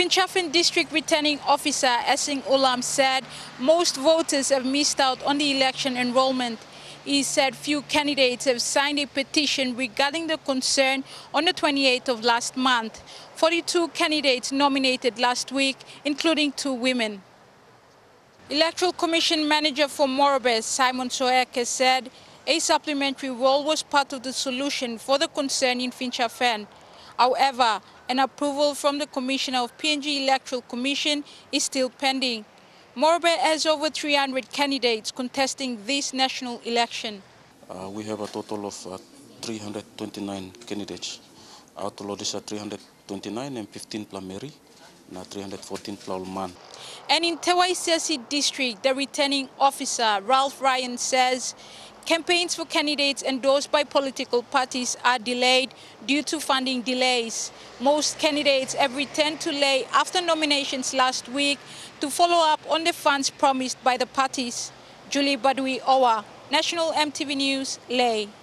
Finschhafen District Returning Officer Essing Ulam said most voters have missed out on the election enrollment. He said few candidates have signed a petition regarding the concern on the 28th of last month. 42 candidates nominated last week, including 2 women. Electoral Commission Manager for Morobe, Simon Soek, said a supplementary role was part of the solution for the concern in Finschhafen. However, an approval from the Commissioner of PNG Electoral Commission is still pending. Morobe has over 300 candidates contesting this national election. We have a total of 329 candidates. Out of these 329 and 15 primary, and 314 plowman. And in Tewai-Siassi district, the returning officer, Ralph Ryan, says campaigns for candidates endorsed by political parties are delayed due to funding delays. Most candidates have returned to lay after nominations last week to follow up on the funds promised by the parties. Julie Badui-Owa, National EMTV News, Lay.